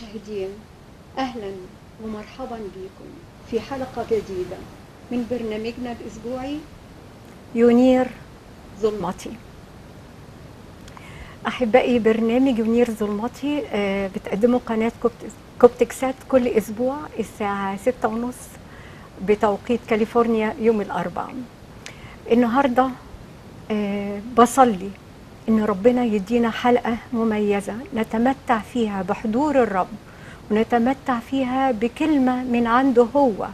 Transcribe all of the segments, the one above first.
المشاهدين، أهلا ومرحبا بكم في حلقة جديدة من برنامجنا الأسبوعي ينير ظلمتي. أحبائي، برنامج ينير ظلمتي بتقدمه قناة كوبتكسات كل أسبوع الساعة 6:30 بتوقيت كاليفورنيا يوم الأربعاء. النهاردة بصلي إن ربنا يدينا حلقة مميزة نتمتع فيها بحضور الرب ونتمتع فيها بكلمة من عنده هو،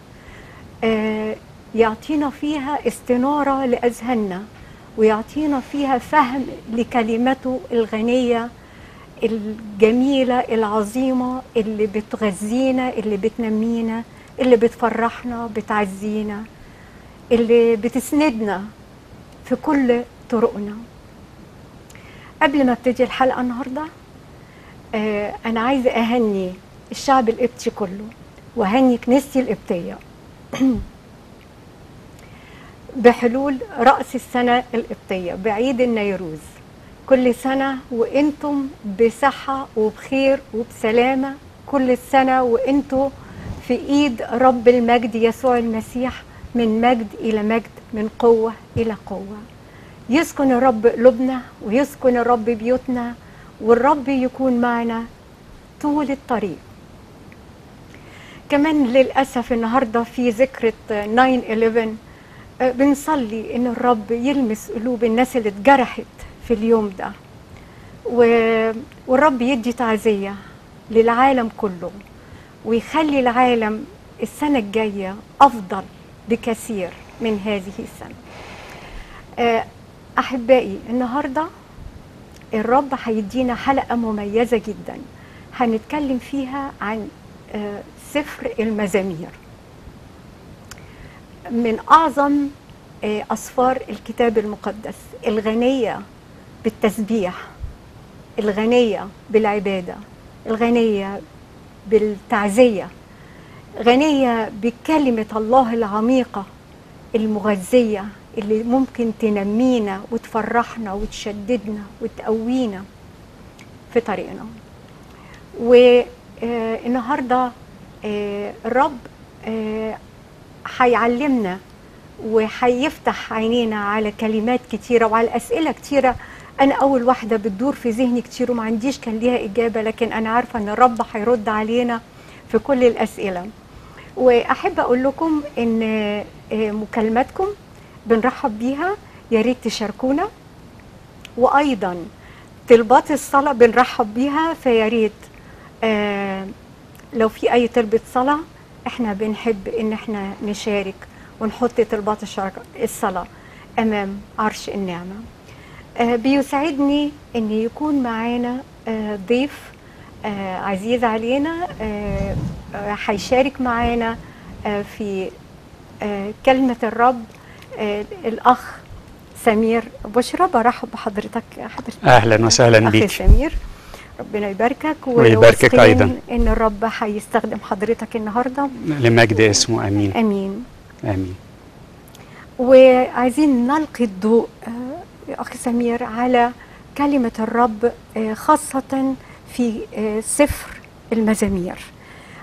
يعطينا فيها استنارة لأذهاننا ويعطينا فيها فهم لكلمته الغنية الجميلة العظيمة اللي بتغذينا، اللي بتنمينا، اللي بتفرحنا، بتعزينا، اللي بتسندنا في كل طرقنا. قبل ما ابتدي الحلقة النهاردة أنا عايزة أهني الشعب القبطي كله وأهني كنيستي القبطية بحلول رأس السنة القبطية بعيد النيروز. كل سنة وإنتم بصحة وبخير وبسلامة، كل سنة وإنتم في إيد رب المجد يسوع المسيح، من مجد إلى مجد، من قوة إلى قوة. يسكن الرب قلوبنا ويسكن الرب بيوتنا، والرب يكون معنا طول الطريق. كمان للأسف النهاردة في ذكرى 9/11 بنصلي إن الرب يلمس قلوب الناس اللي اتجرحت في اليوم ده، والرب يدي تعزية للعالم كله ويخلي العالم السنة الجاية أفضل بكثير من هذه السنة. أحبائي، النهاردة الرب هيدينا حلقة مميزة جدا هنتكلم فيها عن سفر المزامير، من أعظم أسفار الكتاب المقدس، الغنية بالتسبيح، الغنية بالعبادة، الغنية بالتعزية، غنية بكلمة الله العميقة المغذية اللي ممكن تنمينا وتفرحنا وتشددنا وتقوينا في طريقنا. والنهاردة الرب هيعلمنا وهيفتح عينينا على كلمات كتيرة وعلى أسئلة كتيرة. أنا أول واحدة بتدور في ذهني كتير وما عنديش كان ليها إجابة، لكن أنا عارفة أن الرب هيرد علينا في كل الأسئلة. وأحب أقول لكم أن مكالماتكم بنرحب بيها، يا ريت تشاركونا، وايضا طلبات الصلاه بنرحب بيها، فيا ريت لو في اي طلبه صلاه احنا بنحب ان احنا نشارك ونحط طلبات الصلاه امام عرش النعمه. بيسعدني ان يكون معانا ضيف عزيز علينا هيشارك معانا في كلمه الرب، الأخ سمير بشرى. برحب بحضرتك أهلا وسهلا بيك سمير، ربنا يباركك ويباركك أيضا. إن الرب هيستخدم حضرتك النهاردة لمجد اسمه. أمين أمين أمين. وعايزين نلقي الضوء أخي سمير على كلمة الرب، خاصة في سفر المزامير.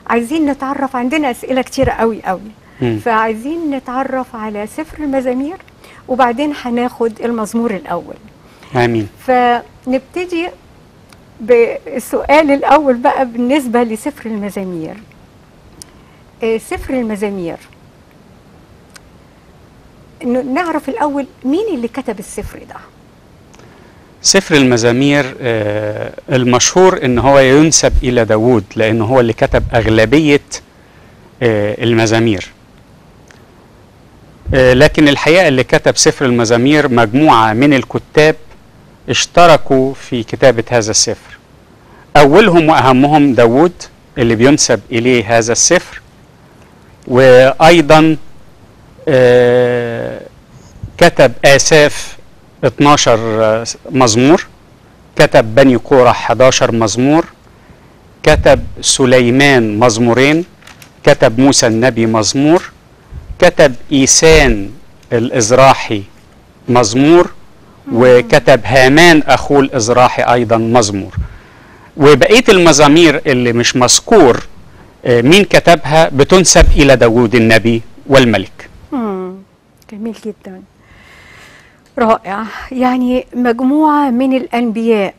عايزين نتعرف، عندنا أسئلة كتيرة قوي قوي، فعايزين نتعرف على سفر المزامير وبعدين هناخد المزمور الأول. آمين. فنبتدي بالسؤال الأول بقى بالنسبة لسفر المزامير. سفر المزامير نعرف الأول مين اللي كتب السفر ده؟ سفر المزامير المشهور إن هو ينسب إلى داوود، لأنه هو اللي كتب أغلبية المزامير. لكن الحقيقة اللي كتب سفر المزامير مجموعة من الكتاب اشتركوا في كتابة هذا السفر. أولهم وأهمهم داوود اللي بينسب إليه هذا السفر، وأيضا كتب آساف 12 مزمور، كتب بني كورة 11 مزمور، كتب سليمان مزمورين، كتب موسى النبي مزمور، كتب إيسان الإزراحي مزمور، وكتب هامان أخو الإزراحي أيضا مزمور. وبقية المزامير اللي مش مذكور مين كتبها بتنسب إلى داوود النبي والملك. جميل جدا، رائع. يعني مجموعة من الأنبياء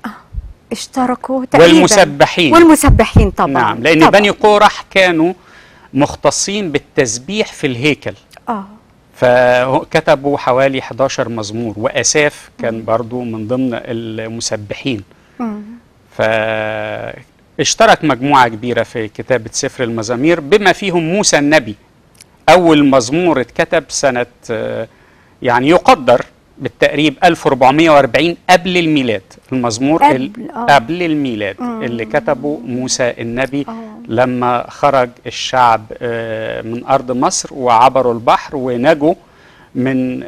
اشتركوا تقريبا، والمسبحين طبعا. نعم، لأن بني قورح كانوا مختصين بالتسبيح في الهيكل، فكتبوا حوالي 11 مزمور، وأساف كان برضو من ضمن المسبحين. فاشترك مجموعة كبيرة في كتابة سفر المزامير، بما فيهم موسى النبي. أول مزمور اتكتب سنة يعني يقدر بالتقريب 1440 قبل الميلاد، المزمور قبل الميلاد اللي كتبه موسى النبي لما خرج الشعب من أرض مصر وعبروا البحر ونجوا من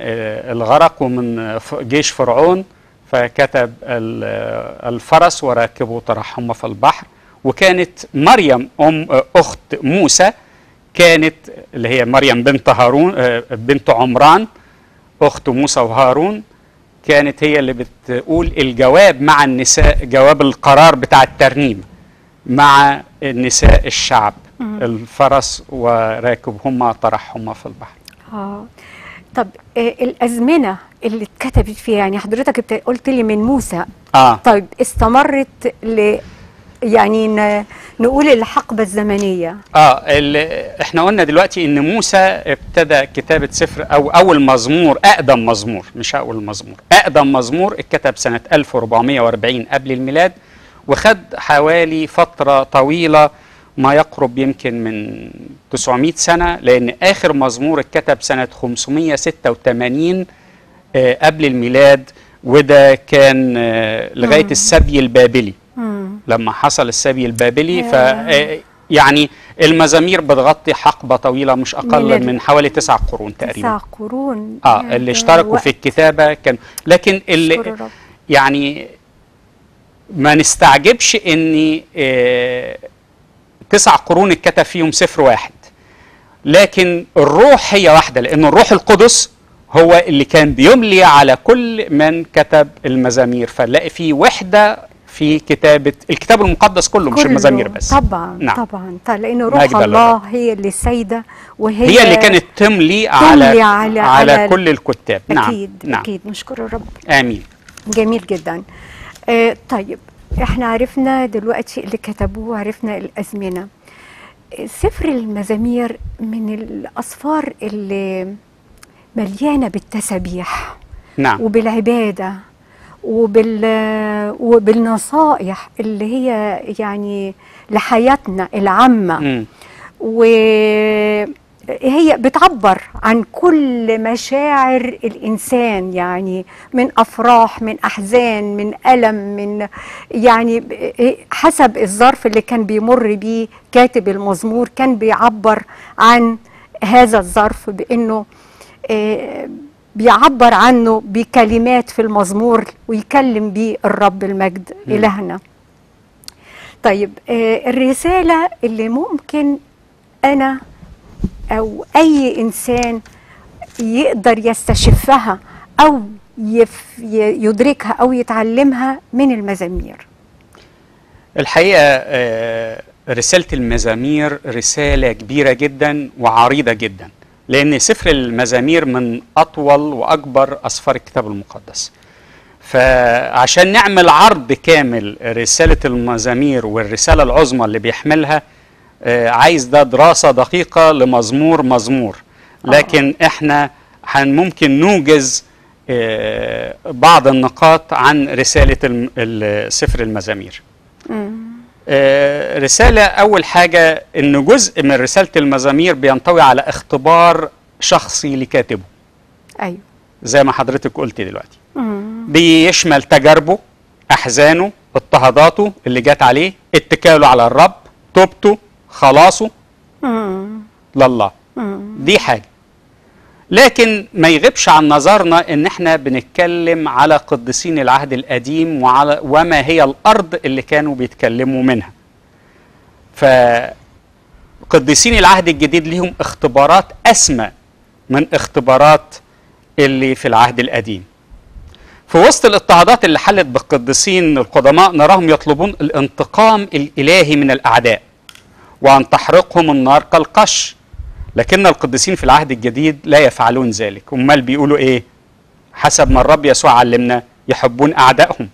الغرق ومن جيش فرعون، فكتب الفرس وراكبوا ترحم في البحر. وكانت مريم أخت موسى، كانت اللي هي مريم بنت هارون بنت عمران أخت موسى وهارون، كانت هي اللي بتقول الجواب مع النساء، جواب القرار بتاع الترنيم مع النساء الشعب، الفرس وراكبهما طرحهما في البحر. طب الأزمنة اللي اتكتبت فيها، يعني حضرتك قلت لي من موسى، طيب استمرت ل يعني نقول الحقبة الزمنية. احنا قلنا دلوقتي ان موسى ابتدى كتابة سفر او اول مزمور، اقدم مزمور مش اول مزمور، اقدم مزمور اتكتب سنة 1440 قبل الميلاد، وخد حوالي فترة طويلة ما يقرب يمكن من 900 سنة، لان اخر مزمور اتكتب سنة 586 قبل الميلاد، وده كان لغاية السبي البابلي. لما حصل السبي البابلي يعني المزامير بتغطي حقبة طويلة مش أقل من حوالي 9 قرون تقريبا. 9 قرون اللي اشتركوا في الكتابة كان. لكن اللي يعني ما نستعجبش ان 9 قرون اتكتب فيهم سفر واحد، لكن الروح هي واحدة، لأن الروح القدس هو اللي كان بيملي على كل من كتب المزامير، فنلاقي في وحدة في كتابة الكتاب المقدس كله مش المزامير بس. طبعا. نعم. طبعا، لأن روح الله هي اللي سيدة، وهي هي اللي كانت تملي على كل الكتاب. أكيد. نعم. أكيد. نشكر الرب. آمين. جميل جدا. طيب احنا عرفنا دلوقتي اللي كتبوه، عرفنا الأزمنة. سفر المزامير من الأسفار اللي مليانة بالتسبيح، نعم، وبالعبادة وبالنصائح اللي هي يعني لحياتنا العامة، وهي بتعبر عن كل مشاعر الإنسان، يعني من أفراح، من أحزان، من ألم، من يعني حسب الظرف اللي كان بيمر بيه كاتب المزمور، كان بيعبر عن هذا الظرف بأنه بيعبر عنه بكلمات في المزمور، ويكلم بيه الرب المجد إلهنا. طيب الرسالة اللي ممكن أنا أو أي إنسان يقدر يستشفها أو يدركها أو يتعلمها من المزامير. الحقيقة رسالة المزامير رسالة كبيرة جدا وعريضة جدا، لأن سفر المزامير من أطول وأكبر أسفار الكتاب المقدس. فعشان نعمل عرض كامل رسالة المزامير والرسالة العظمى اللي بيحملها، عايز ده دراسة دقيقة لمزمور مزمور، لكن احنا ممكن نوجز بعض النقاط عن رسالة سفر المزامير. رسالة، أول حاجة إن جزء من رسالة المزامير بينطوي على اختبار شخصي لكاتبه. أيوة، زي ما حضرتك قلت دلوقتي. بيشمل تجاربه، أحزانه، اضطهاداته اللي جات عليه، اتكاله على الرب، توبته، خلاصه لله. دي حاجة. لكن ما يغيبش عن نظرنا ان احنا بنتكلم على قديسين العهد القديم وعلى وما هي الارض اللي كانوا بيتكلموا منها. فقديسين العهد الجديد ليهم اختبارات اسمى من اختبارات اللي في العهد القديم. في وسط الاضطهادات اللي حلت بالقديسين القدماء نراهم يطلبون الانتقام الإلهي من الأعداء وأن تحرقهم النار كالقش، لكن القديسين في العهد الجديد لا يفعلون ذلك. أمال بيقولوا إيه؟ حسب ما الرب يسوع علمنا يحبون أعدائهم،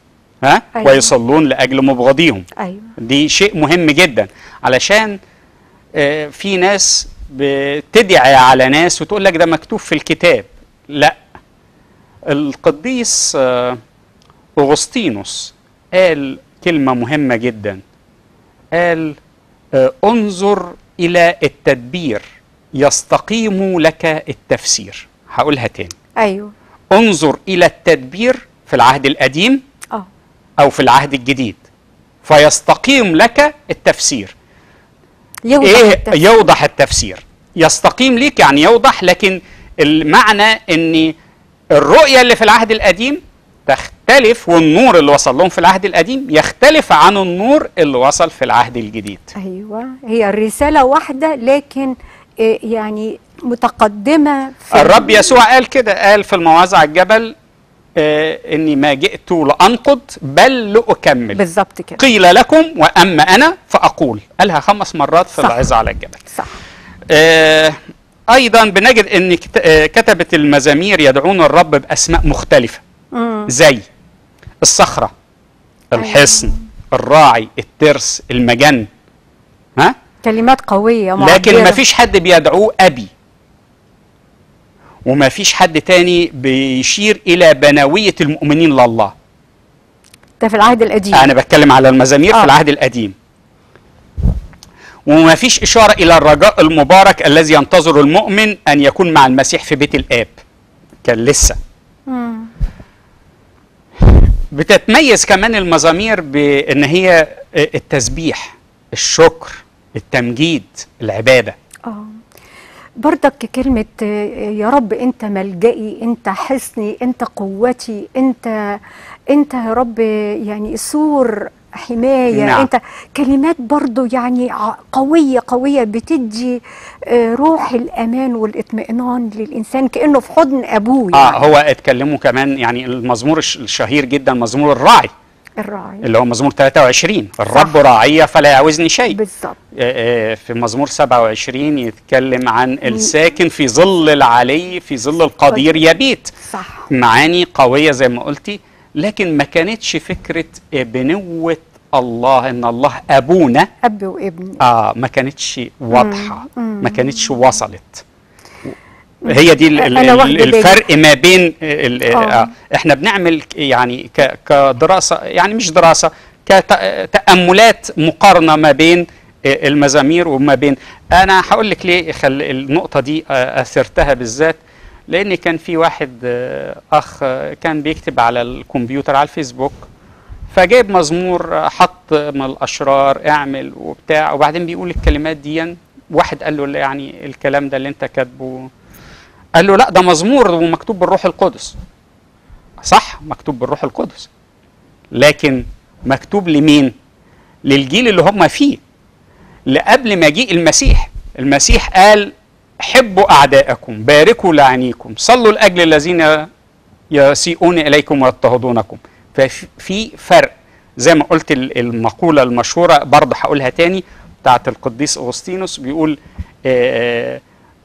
ها؟ أيوة. ويصلون لأجل مبغضيهم. أيوة. دي شيء مهم جدا، علشان في ناس بتدعي على ناس وتقول لك ده مكتوب في الكتاب. لا، القديس أغسطينوس قال كلمة مهمة جدا، قال انظر إلى التدبير يستقيم لك التفسير. هقولها تاني. أيوه. انظر إلى التدبير في العهد القديم أو في العهد الجديد فيستقيم لك التفسير. يوضح التفسير. يستقيم ليك يعني يوضح، لكن المعنى أن الرؤية اللي في العهد القديم تختلف والنور اللي وصل لهم في العهد القديم يختلف عن النور اللي وصل في العهد الجديد. أيوة، هي الرسالة واحدة لكن يعني متقدمة. الرب يسوع قال كده، قال في الموعظة على الجبل إني ما جئت لأنقض بل لأكمل. بالظبط كده. قيل لكم وأما أنا فأقول، قالها 5 مرات في العظة على الجبل. صح. أيضا بنجد إن كتبت المزامير يدعون الرب بأسماء مختلفة، زي الصخرة، الحصن، الراعي، الترس، المجن. ها؟ كلمات قوية معبرة. لكن ما فيش حد بيدعوه أبي، وما فيش حد تاني بيشير إلى بنوية المؤمنين لله. ده في العهد القديم. أنا بتكلم على المزامير في العهد القديم. وما فيش إشارة إلى الرجاء المبارك الذي ينتظر المؤمن أن يكون مع المسيح في بيت الآب. كان لسه. بتتميز كمان المزامير بأن هي التسبيح، الشكر، التمجيد، العبادة. برضك كلمة يا رب أنت ملجئي، أنت حصني، أنت قوتي، أنت يا رب يعني سور حماية. نعم. أنت كلمات برضو يعني قوية قوية، بتدي روح الأمان والإطمئنان للإنسان كأنه في حضن أبوه. يعني هو اتكلموا كمان يعني المزمور الشهير جدا مزمور الراعي. اللي هو مزمور 23، الرب راعي فلا يعوزني شيء. بالظبط. في مزمور 27 يتكلم عن الساكن في ظل العلي في ظل القدير يبيت. صح. معاني قوية زي ما قلتي، لكن ما كانتش فكرة بنوة الله ان الله ابونا، اب وابن، ما كانتش واضحة، ما كانتش وصلت. هي دي الفرق ما بين احنا بنعمل يعني كدراسة، يعني مش دراسة، كتأملات، مقارنة ما بين المزامير وما بين. انا هقول لك ليه النقطة دي اثرتها بالذات، لان كان في واحد اخ كان بيكتب على الكمبيوتر على الفيسبوك، فجايب مزمور حط من الاشرار اعمل وبتاع، وبعدين بيقول الكلمات دي. واحد قال له يعني الكلام ده اللي انت كاتبه، قال له لا ده مزمور ومكتوب بالروح القدس. صح، مكتوب بالروح القدس، لكن مكتوب لمين؟ للجيل اللي هم فيه، لقبل مجيء المسيح. المسيح قال حبوا أعدائكم، باركوا لعنيكم، صلوا لأجل الذين يسيئون إليكم ويضطهدونكم. ففي فرق زي ما قلت. المقولة المشهورة برضه هقولها تاني بتاعت القديس أغسطينوس، بيقول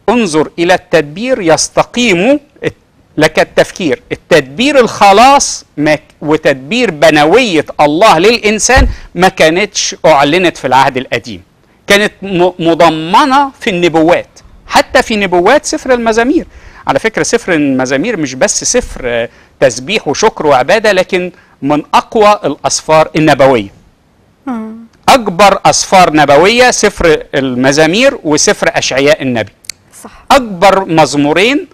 انظر إلى التدبير يستقيم لك التفكير. التدبير الخلاص وتدبير بنوية الله للإنسان ما كانتش أعلنت في العهد القديم، كانت مضمنة في النبوات، حتى في نبوات سفر المزامير. على فكرة سفر المزامير مش بس سفر تسبيح وشكر وعبادة، لكن من أقوى الأسفار النبوية. أكبر أسفار نبوية سفر المزامير وسفر أشعياء النبي. صح. أكبر مزمورين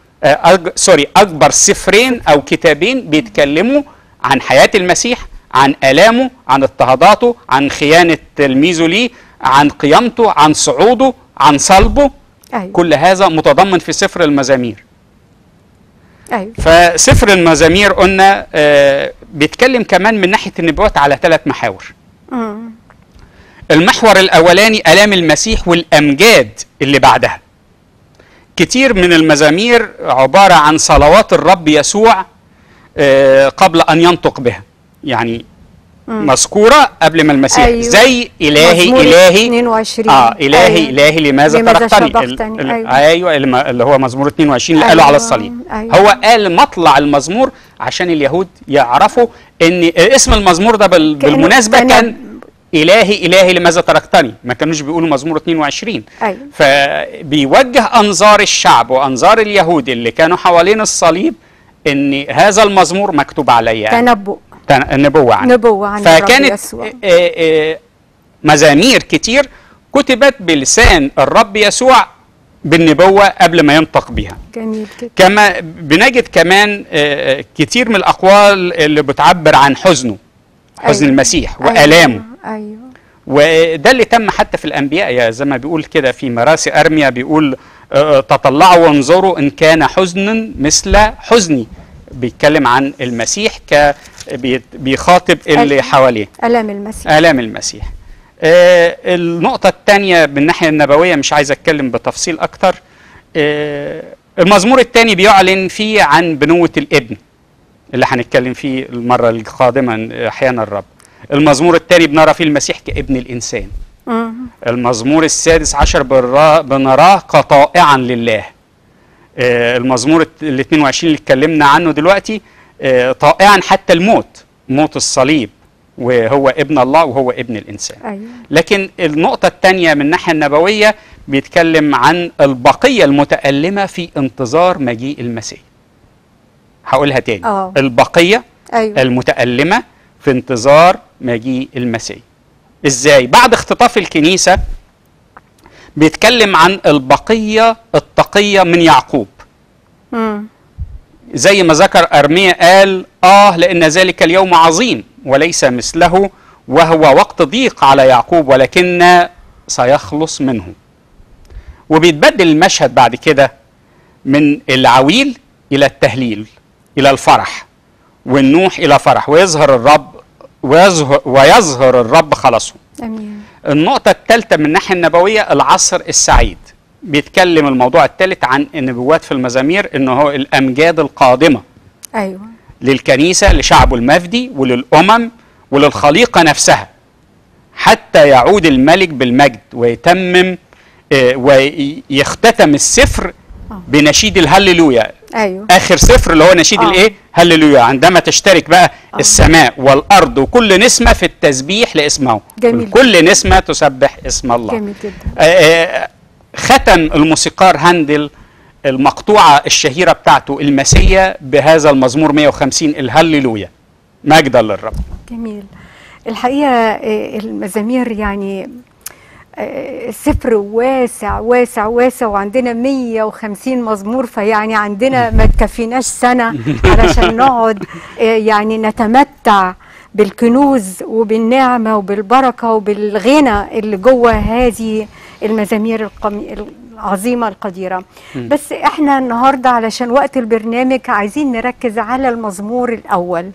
أكبر سفرين أو كتابين بيتكلموا عن حياة المسيح، عن آلامه، عن اضطهاداته، عن خيانة تلميذه ليه، عن قيامته، عن صعوده، عن صلبه. أيوة. كل هذا متضمن في سفر المزامير. أيوة. فسفر المزامير قلنا بيتكلم كمان من ناحية النبوات على 3 محاور. المحور الأولاني آلام المسيح والأمجاد اللي بعدها. كتير من المزامير عبارة عن صلوات الرب يسوع قبل أن ينطق بها، يعني مذكورة قبل ما المسيح. أيوة. زي إلهي إلهي 22. إلهي. أيوة. إلهي لماذا تركتني. أيوة. أيوة اللي هو مزمور 22 اللي قاله على الصليب. أيوة. هو قال مطلع المزمور عشان اليهود يعرفوا إن اسم المزمور ده بالمناسبة كان إلهي إلهي لماذا تركتني، ما كانوش بيقولوا مزمور 22. أيوة. فبيوجه أنظار الشعب وأنظار اليهود اللي كانوا حوالين الصليب إن هذا المزمور مكتوب عليه تنبؤ النبوة عنه. نبوة عن فكانت مزامير كتير كتبت بلسان الرب يسوع بالنبوة قبل ما ينطق بها. جميل جدا. كما بنجد كمان كتير من الأقوال اللي بتعبر عن حزنه، حزن أيوة. المسيح وآلامه. أيوة. وده اللي تم حتى في الأنبياء، يا زي ما بيقول كده في مراسي أرميا بيقول تطلعوا وانظروا إن كان حزنا مثل حزني، بيتكلم عن المسيح بيخاطب اللي حواليه آلام المسيح. آلام المسيح. النقطة الثانية بالناحية النبوية مش عايز أتكلم بتفصيل أكتر. المزمور الثاني بيعلن فيه عن بنوة الابن اللي هنتكلم فيه المرة القادمة أحيانا الرب. المزمور الثاني بنرى فيه المسيح كابن الإنسان. المزمور السادس عشر بنراه كطائعا لله. المزمور ال 22 اللي اتكلمنا عنه دلوقتي طائعا حتى الموت، موت الصليب، وهو ابن الله وهو ابن الإنسان. أيوة. لكن النقطة الثانية من الناحية النبوية بيتكلم عن البقية المتألمة في انتظار مجيء المسيح. هقولها تاني. البقية. أيوة. المتألمة في انتظار مجيء المسيح. ازاي؟ بعد اختطاف الكنيسة بيتكلم عن البقية التقية من يعقوب. زي ما ذكر أرميا قال لأن ذلك اليوم عظيم وليس مثله، وهو وقت ضيق على يعقوب ولكن سيخلص منه. وبيتبدل المشهد بعد كده من العويل إلى التهليل إلى الفرح، والنوح إلى فرح، ويظهر الرب خلاصه. أمين. النقطة الثالثة من الناحية النبوية العصر السعيد. بيتكلم الموضوع الثالث عن النبوات في المزامير إنه هو الأمجاد القادمة. أيوة. للكنيسة، لشعبه المفدي، وللأمم، وللخليقة نفسها، حتى يعود الملك بالمجد ويتمم ويختتم السفر بنشيد الهللويا. أيوة. آخر سفر اللي هو نشيد الإيه؟ هللويا، عندما تشترك بقى السماء والأرض وكل نسمة في التسبيح لإسمه. جميل. كل نسمة تسبح اسم الله. جميل جدا. ختم الموسيقار هندل المقطوعة الشهيرة بتاعته المسية بهذا المزمور 150 الهللويا، مجدا للرب. جميل. الحقيقة المزامير يعني سفر واسع واسع واسع، وعندنا 150 مزمور، فيعني عندنا ما تكفيناش سنة علشان نقعد يعني نتمتع بالكنوز وبالنعمة وبالبركة وبالغنى اللي جوه هذه المزامير العظيمة القديرة. بس احنا النهاردة علشان وقت البرنامج عايزين نركز على المزمور الأول.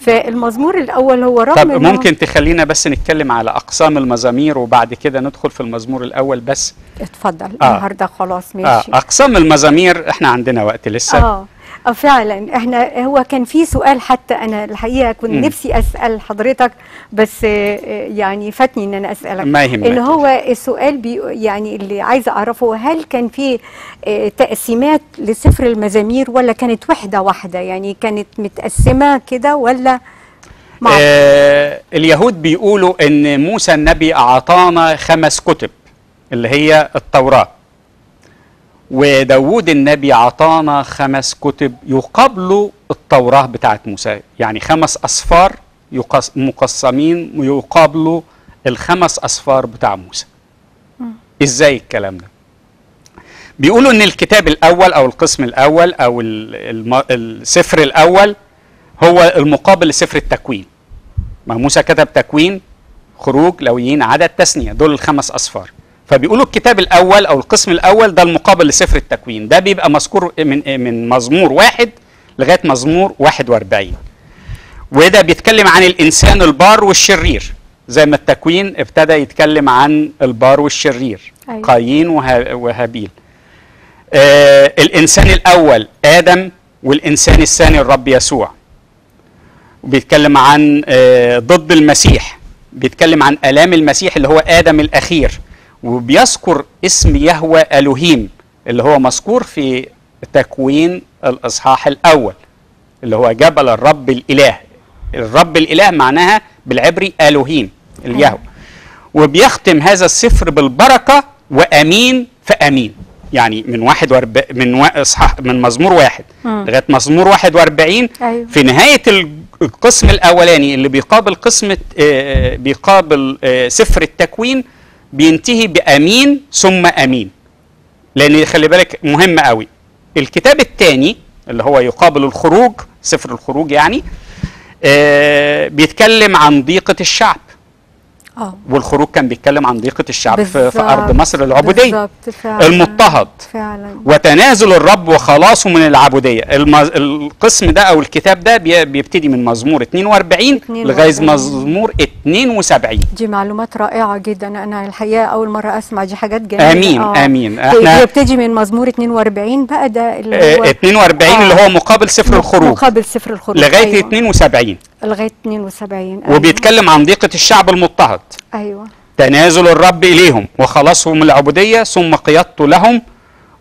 فالمزمور الأول هو رغم طب ممكن تخلينا بس نتكلم على أقسام المزامير وبعد كده ندخل في المزمور الأول بس. اتفضل. النهارده خلاص ماشي. أقسام المزامير احنا عندنا وقت لسه. فعلا احنا هو كان في سؤال حتى انا الحقيقه كنت نفسي اسال حضرتك، بس يعني فاتني ان انا اسالك. ما يهمك. ان هو السؤال يعني اللي عايزه اعرفه، هل كان في تقسيمات لسفر المزامير ولا كانت وحده واحده؟ يعني كانت متقسمه كده ولا اليهود بيقولوا ان موسى النبي اعطانا 5 كتب اللي هي التوراه، وداود النبي عطانا 5 كتب يقابلوا التوراة بتاعت موسى، يعني 5 أسفار مقسمين يقابلوا ال5 أسفار بتاع موسى. إزاي الكلام ده؟ بيقولوا إن الكتاب الأول أو القسم الأول أو السفر الأول هو المقابل لسفر التكوين. ما موسى كتب تكوين، خروج، لويين، عدد، تثنية، دول ال5 أسفار. فبيقولوا الكتاب الأول أو القسم الأول ده المقابل لسفر التكوين، ده بيبقى مذكور من مزمور 1 لغاية مزمور 41. وده بيتكلم عن الإنسان البار والشرير، زي ما التكوين ابتدى يتكلم عن البار والشرير. أيوة. قايين وهابيل. الإنسان الأول آدم، والإنسان الثاني الرب يسوع. وبيتكلم عن ضد المسيح، بيتكلم عن آلام المسيح اللي هو آدم الأخير، وبيذكر اسم يهوه ألوهيم اللي هو مذكور في تكوين الإصحاح الأول اللي هو جبل الرب الإله. الرب الإله معناها بالعبري ألوهيم اليهوه. وبيختم هذا السفر بالبركة وأمين فأمين، يعني من من مزمور 1 لغاية مزمور 41. أيوة. في نهاية القسم الأولاني اللي بيقابل قسم بيقابل سفر التكوين بينتهي بأمين ثم أمين، لأن خلي بالك مهم قوي. الكتاب الثاني اللي هو يقابل الخروج، سفر الخروج يعني، بيتكلم عن ضيقة الشعب. والخروج كان بيتكلم عن ضيقة الشعب في أرض مصر العبودية، المضطهد فعلا، وتنازل الرب وخلاصه من العبودية. القسم ده أو الكتاب ده بيبتدي من مزمور 42 لغاية مزمور 72. دي معلومات رائعة جدا، أنا الحقيقة أول مرة أسمع، دي حاجات جميلة. آمين آمين. احنا بيبتدي من مزمور 42 بقى، ده اللي هو 42 اللي هو مقابل سفر الخروج، مقابل سفر الخروج لغاية 72 لغاية 72. أيوة. وبيتكلم عن ضيقة الشعب المضطهد. أيوة. تنازل الرب إليهم وخلاصهم من العبودية ثم قيادته لهم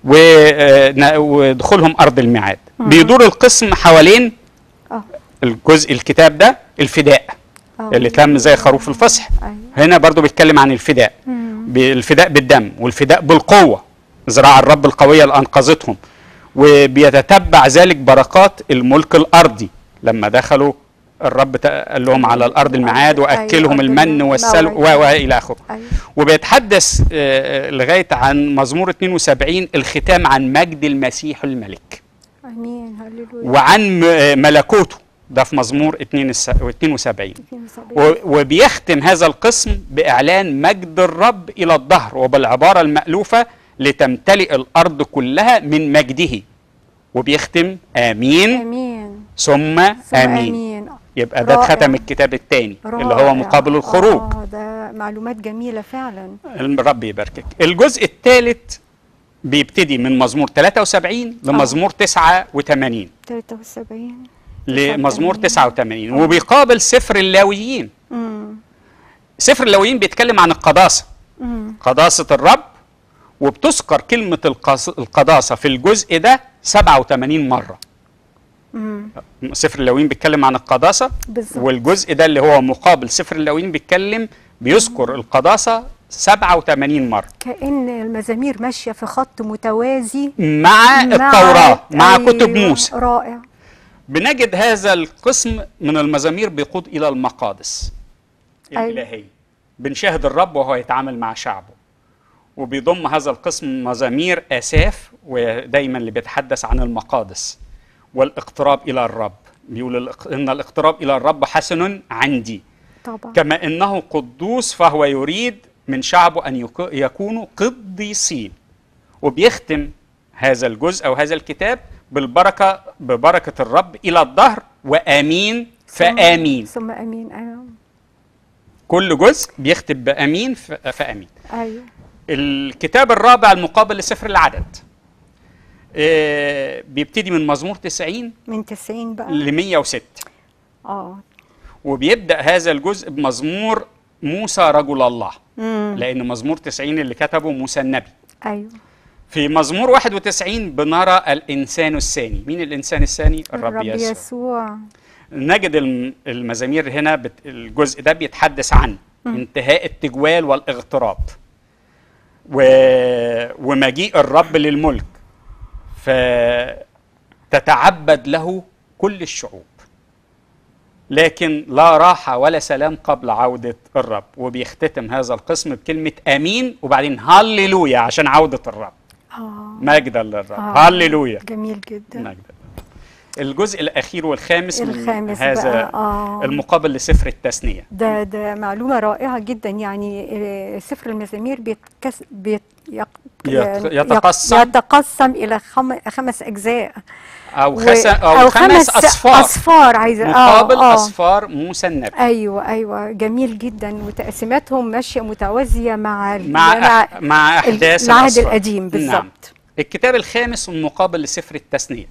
ودخولهم أرض الميعاد. بيدور القسم حوالين الجزء الكتاب ده الفداء اللي تلم زي خروف الفصح. أيوة. هنا برضو بيتكلم عن الفداء، الفداء بالدم والفداء بالقوة، ذراع الرب القوية اللي أنقذتهم. وبيتتبع ذلك بركات الملك الأرضي لما دخلوا الرب قال لهم على الارض الميعاد واكلهم المن والسلوى والى اخره. وبيتحدث لغايه عن مزمور 72 الختام عن مجد المسيح الملك. امين هللويا. وعن ملكوته ده في مزمور 72. وبيختم هذا القسم باعلان مجد الرب الى الدهر وبالعباره المالوفه لتمتلئ الارض كلها من مجده. وبيختم امين امين ثم امين. يبقى ده ختم الكتاب الثاني اللي هو مقابل الخروج. ده معلومات جميله فعلا، الرب يباركك. الجزء الثالث بيبتدي من مزمور 73 لمزمور 89 لمزمور 89. وبيقابل سفر اللاويين. سفر اللاويين بيتكلم عن القداسه، قداسه الرب، وبتذكر كلمه القداسه في الجزء ده 87 مره. سفر اللاويين بيتكلم عن القداسة بالزبط. والجزء ده اللي هو مقابل سفر اللاويين بيتكلم بيذكر القداسة 87 مرة. كأن المزامير ماشية في خط متوازي مع التوراة، مع كتب موسى. رائع. بنجد هذا القسم من المزامير بيقود إلى المقادس الإلهية، بنشاهد الرب وهو يتعامل مع شعبه. وبيضم هذا القسم مزامير آساف، ودايما اللي بيتحدث عن المقادس والاقتراب إلى الرب، بيقول إن الاقتراب إلى الرب حسن عندي. طبعا. كما إنه قدوس فهو يريد من شعبه أن يكونوا قديسين. وبيختم هذا الجزء أو هذا الكتاب بالبركة، ببركة الرب إلى الدهر وآمين فآمين ثم آمين. أيوة. كل جزء بيختم بآمين فآمين. أيوة. الكتاب الرابع المقابل لسفر العدد بيبتدي من مزمور 90 من 90 بقى ل 106. وبيبدأ هذا الجزء بمزمور موسى رجل الله، لأن مزمور 90 اللي كتبه موسى النبي. أيوه. في مزمور 91 بنرى الإنسان الثاني. مين الإنسان الثاني؟ الرب يسوع. نجد المزامير هنا الجزء ده بيتحدث عن انتهاء التجوال والاغتراب ومجيء الرب للملك، فتتعبد له كل الشعوب، لكن لا راحة ولا سلام قبل عودة الرب. وبيختتم هذا القسم بكلمة آمين وبعدين هللويا عشان عودة الرب. مجدا للرب. هللويا. جميل جدا. مجدا. الجزء الأخير والخامس من هذا المقابل لسفر التثنية. ده معلومة رائعة جدا، يعني سفر المزامير يتقسم إلى 5 أجزاء أو 5 أصفار مقابل أصفار موسى النبي. أيوة جميل جدا، وتقسيماتهم ماشية متوازية مع أحداث العهد القديم بالظبط. نعم. الكتاب الخامس المقابل لسفر التثنية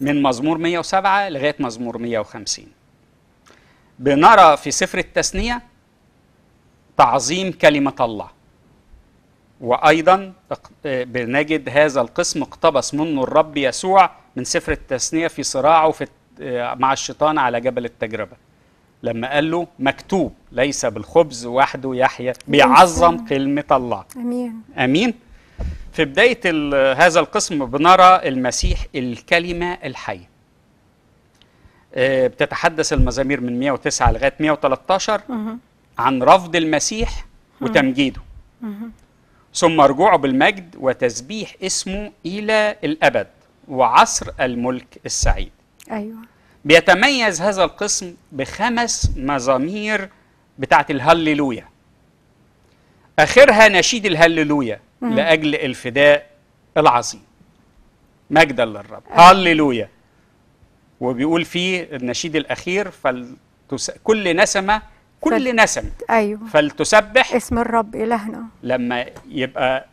من مزمور 107 لغاية مزمور 150. بنرى في سفر التثنية تعظيم كلمة الله، وأيضا بنجد هذا القسم اقتبس منه الرب يسوع من سفر التثنية في صراعه مع الشيطان على جبل التجربة، لما قال له مكتوب ليس بالخبز وحده يحيى، بيعظم كلمة الله. أمين أمين. في بداية هذا القسم بنرى المسيح الكلمة الحية. بتتحدث المزامير من 109 لغاية 113 عن رفض المسيح وتمجيده، ثم رجوعه بالمجد وتسبيح اسمه إلى الأبد وعصر الملك السعيد. أيوة. بيتميز هذا القسم بخمس مزامير بتاعت الهللويا، آخرها نشيد الهللويا لأجل الفداء العظيم، مجدا للرب. أيوة. هللويا. وبيقول فيه النشيد الأخير كل نسمة نسمة أيوة فلتسبح اسم الرب إلهنا، لما يبقى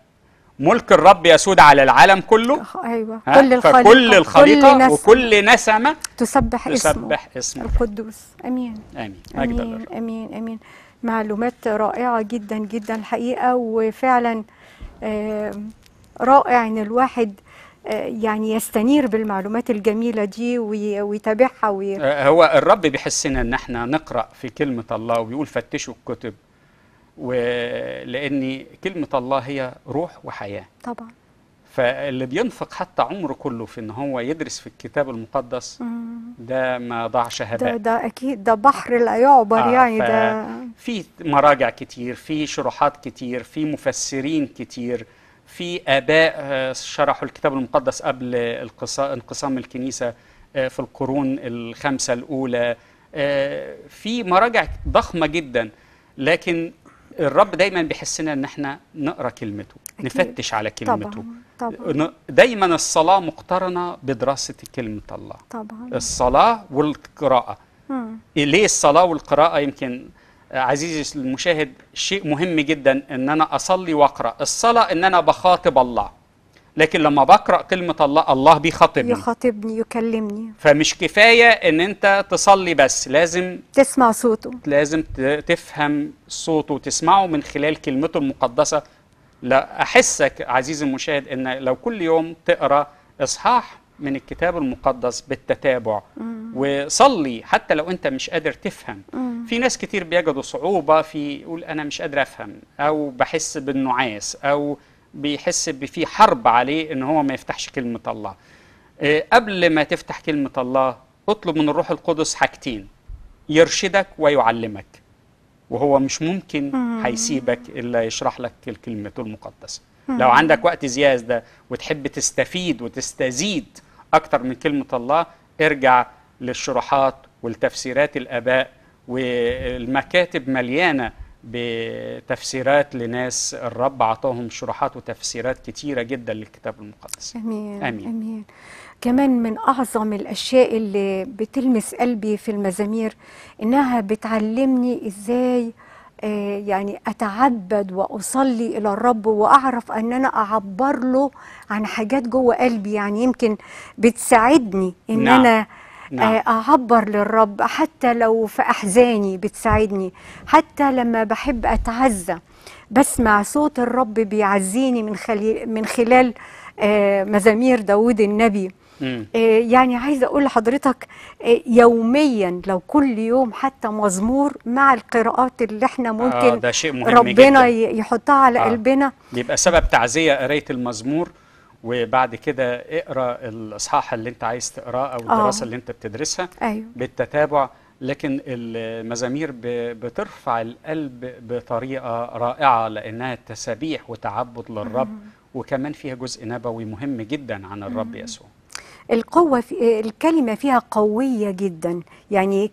ملك الرب يسود على العالم كله. أيوة. فكل الخليقة وكل نسمة تسبح اسمه القدوس. أمين أمين أمين أمين أمين. معلومات رائعة جدا جدا الحقيقة، وفعلا رائع إن الواحد يعني يستنير بالمعلومات الجميلة دي ويتابعها هو الرب بيحسنا إن احنا نقرأ في كلمة الله، وبيقول فتشوا الكتب، ولأن كلمة الله هي روح وحياة. طبعا. فاللي بينفق حتى عمره كله في إن هو يدرس في الكتاب المقدس ده ما ضاعش هباء. ده أكيد ده بحر لا يعبر. يعني ده في مراجع كتير، في شروحات كتير، في مفسرين كتير، في آباء شرحوا الكتاب المقدس قبل انقسام الكنيسة في القرون الخمسة الأولى، في مراجع ضخمة جدا، لكن الرب دايما بيحسنا ان احنا نقرا كلمته، نفتش على كلمته. طبعا طبعا. دايما الصلاة مقترنة بدراسة كلمة الله. طبعا. الصلاة والقراءة. ليه الصلاة والقراءة؟ يمكن عزيزي المشاهد شيء مهم جدا ان انا اصلي واقرا. الصلاه ان انا بخاطب الله، لكن لما بقرا كلمه الله، الله بيخاطبني يكلمني. فمش كفايه ان انت تصلي بس، لازم تسمع صوته، لازم تفهم صوته وتسمعه من خلال كلمته المقدسه. لا احسك عزيزي المشاهد ان لو كل يوم تقرا اصحاح من الكتاب المقدس بالتتابع، وصلي حتى لو انت مش قادر تفهم. في ناس كتير بيجدوا صعوبة في يقول انا مش قادر افهم، او بحس بالنعاس، او بيحس في حرب عليه ان هو ما يفتحش كلمة الله. قبل ما تفتح كلمة الله اطلب من الروح القدس حاجتين، يرشدك ويعلمك، وهو مش ممكن هيسيبك الا يشرح لك الكلمة المقدسة. لو عندك وقت زيادة وتحب تستفيد وتستزيد أكتر من كلمة الله، ارجع للشروحات والتفسيرات. الآباء والمكاتب مليانة بتفسيرات لناس الرب عطاهم شروحات وتفسيرات كتيرة جدا للكتاب المقدس. أمين أمين أمين. كمان من أعظم الأشياء اللي بتلمس قلبي في المزامير إنها بتعلمني إزاي يعني أتعبد وأصلي إلى الرب، وأعرف أن أنا أعبر له عن حاجات جوه قلبي. يعني يمكن بتساعدني أن أنا أعبر للرب حتى لو في أحزاني، بتساعدني حتى لما بحب أتعزى، بسمع صوت الرب بيعزيني من خلال مزامير داود النبي. يعني عايزة أقول لحضرتك يوميا، لو كل يوم حتى مزمور مع القراءات اللي احنا ممكن ربنا يحطها على قلبنا، بيبقى سبب تعزية قراية المزمور. وبعد كده اقرأ الإصحاح اللي انت عايز تقراه أو الدراسة اللي انت بتدرسها. أيوه. بالتتابع. لكن المزامير بترفع القلب بطريقة رائعة، لأنها تسبيح وتعبد للرب، وكمان فيها جزء نبوي مهم جدا عن الرب يسوع. القوة في الكلمة فيها قوية جدا، يعني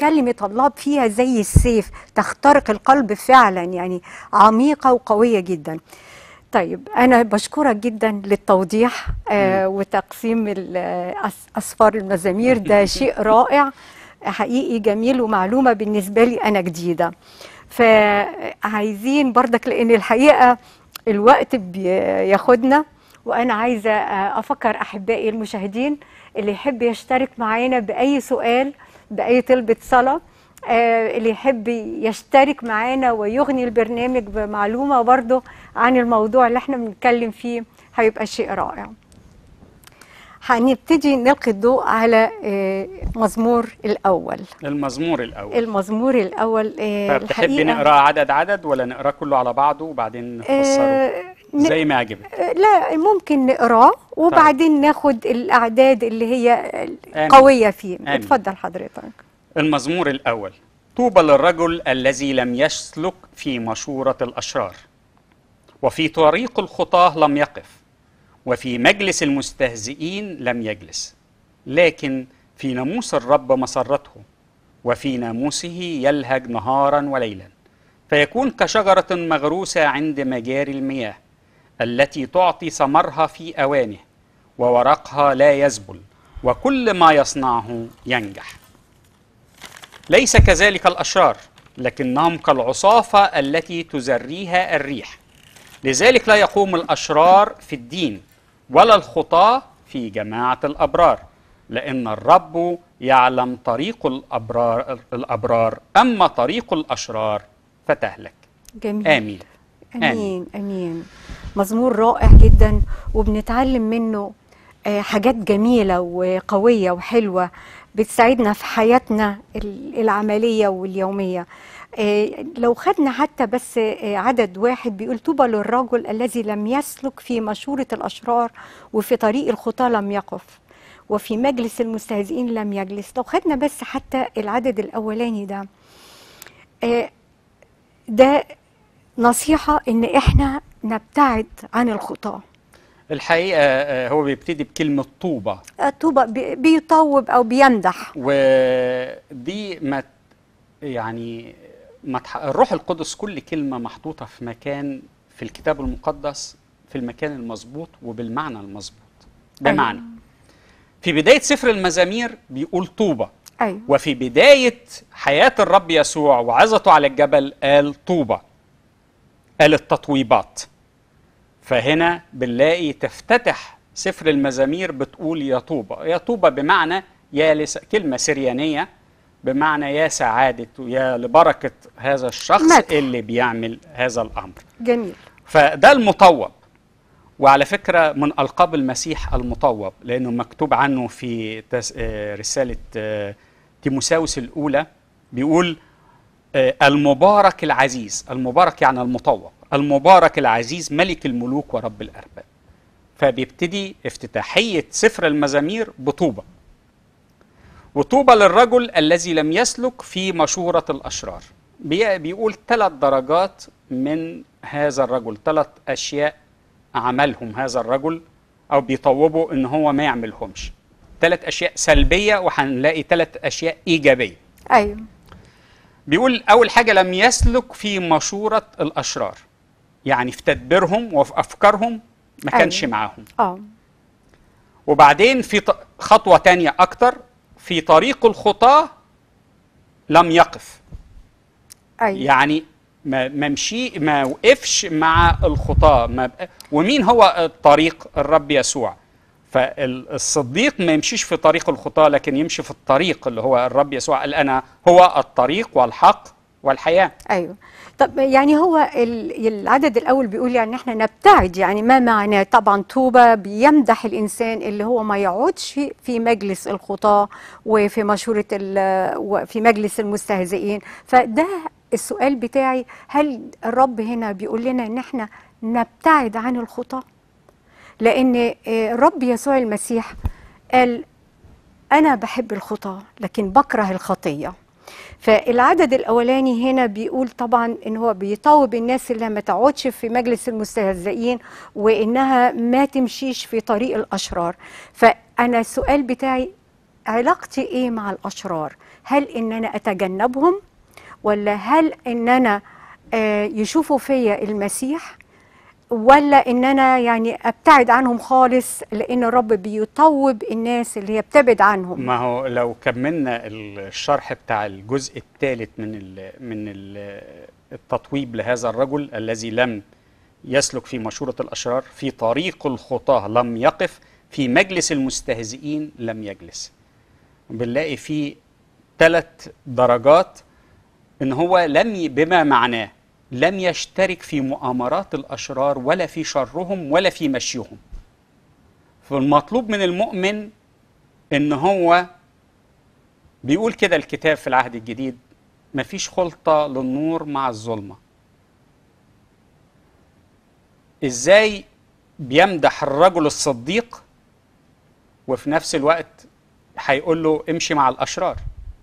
كلمة الله فيها زي السيف تخترق القلب فعلا، يعني عميقة وقوية جدا. طيب أنا بشكرك جدا للتوضيح وتقسيم أسفار المزامير، ده شيء رائع حقيقي جميل، ومعلومة بالنسبة لي أنا جديدة. فعايزين برضك، لأن الحقيقة الوقت بياخدنا، وأنا عايزة أفكر أحبائي المشاهدين اللي يحب يشترك معانا بأي سؤال، بأي طلبة صلاة، اللي يحب يشترك معانا ويغني البرنامج بمعلومة برضو عن الموضوع اللي احنا بنتكلم فيه هيبقى شيء رائع. هنبتدي نلقي الضوء على مزمور الأول. المزمور الأول بتحبي نقرأ عدد ولا نقرأ كله على بعضه وبعدين نفسره زي ما عجبك؟ لا، ممكن نقرأ وبعدين ناخد الأعداد اللي هي قوية فيه. اتفضل حضرتك. المزمور الأول. طوبى للرجل الذي لم يسلك في مشورة الأشرار، وفي طريق الخطاه لم يقف، وفي مجلس المستهزئين لم يجلس، لكن في ناموس الرب مسرته، وفي ناموسه يلهج نهارا وليلا، فيكون كشجرة مغروسة عند مجاري المياه، التي تعطي ثمرها في أوانه، وورقها لا يذبل، وكل ما يصنعه ينجح. ليس كذلك الأشرار، لكنهم كالعصافة التي تزريها الريح، لذلك لا يقوم الأشرار في الدين، ولا الخطاة في جماعة الأبرار، لأن الرب يعلم طريق الأبرار، أما طريق الأشرار فتهلك. جميل. آمين آمين آمين. مزمور رائع جدا وبنتعلم منه حاجات جميلة وقوية وحلوة بتساعدنا في حياتنا العملية واليومية. لو خدنا حتى بس عدد واحد بيقول طوبى للرجل الذي لم يسلك في مشورة الأشرار، وفي طريق الخطاة لم يقف، وفي مجلس المستهزئين لم يجلس. لو خدنا بس حتى العدد الأولاني ده، ده نصيحة إن إحنا نبتعد عن الخطاة. الحقيقة هو بيبتدي بكلمة طوبى. طوبى بيطوب أو بيمدح، ودي ما يعني الروح القدس كل كلمة محطوطة في مكان في الكتاب المقدس، في المكان المظبوط وبالمعنى المظبوط. بمعنى في بداية سفر المزامير بيقول طوبى، وفي بداية حياة الرب يسوع وعظته على الجبل قال طوبى، قال التطويبات. فهنا بنلاقي تفتتح سفر المزامير بتقول يا طوبى. يا طوبى بمعنى كلمة سريانية بمعنى يا سعادة، ويا لبركة هذا الشخص اللي بيعمل هذا الأمر. جميل. فده المطوب، وعلى فكرة من ألقاب المسيح المطوب، لأنه مكتوب عنه في رسالة تيموثاوس الأولى بيقول المبارك العزيز. المبارك يعني المطوب، المبارك العزيز ملك الملوك ورب الأرباب. فبيبتدي افتتاحية سفر المزامير بطوبى، وطوبى للرجل الذي لم يسلك في مشورة الأشرار. بيقول ثلاث درجات من هذا الرجل، ثلاث أشياء عملهم هذا الرجل أو بيطوبوا إن هو ما يعملهمش. ثلاث أشياء سلبية وهنلاقي ثلاث أشياء إيجابية. أيوه. بيقول أول حاجة لم يسلك في مشورة الأشرار، يعني في تدبيرهم وفي أفكارهم ما كانش معاهم. وبعدين في خطوة تانية أكتر، في طريق الخطاة لم يقف. يعني ما وقفش مع الخطاة. ومين هو الطريق؟ الرب يسوع. فالصديق ما يمشيش في طريق الخطاة، لكن يمشي في الطريق اللي هو الرب يسوع، قال أنا هو الطريق والحق والحياة. أيوه. طب يعني هو العدد الأول بيقول يعني إحنا نبتعد، يعني ما معناه؟ طبعا طوبى بيمدح الإنسان اللي هو ما يقعدش في مجلس الخطاة وفي مشورة وفي مجلس المستهزئين. فده السؤال بتاعي، هل الرب هنا بيقول لنا إن إحنا نبتعد عن الخطاة؟ لأن الرب يسوع المسيح قال أنا بحب الخطاة لكن بكره الخطية. فالعدد الأولاني هنا بيقول طبعا إن هو بيطوب الناس اللي ما تقعدش في مجلس المستهزئين وإنها ما تمشيش في طريق الأشرار. فأنا السؤال بتاعي علاقتي إيه مع الأشرار؟ هل إن أنا أتجنبهم، ولا هل إن أنا يشوفوا فيا المسيح، ولا إن أنا يعني أبتعد عنهم خالص؟ لأن الرب بيطوب الناس اللي هي بتبعد عنهم. ما هو لو كملنا الشرح بتاع الجزء الثالث من التطويب لهذا الرجل الذي لم يسلك في مشورة الأشرار، في طريق الخطاة لم يقف، في مجلس المستهزئين لم يجلس. بنلاقي في ثلاث درجات إن هو لم بما معناه لم يشترك في مؤامرات الأشرار ولا في شرهم ولا في مشيهم. فالمطلوب من المؤمن إن هو بيقول كده الكتاب في العهد الجديد: مفيش خلطة للنور مع الظلمة. إزاي بيمدح الرجل الصديق وفي نفس الوقت هيقول له امشي مع الأشرار؟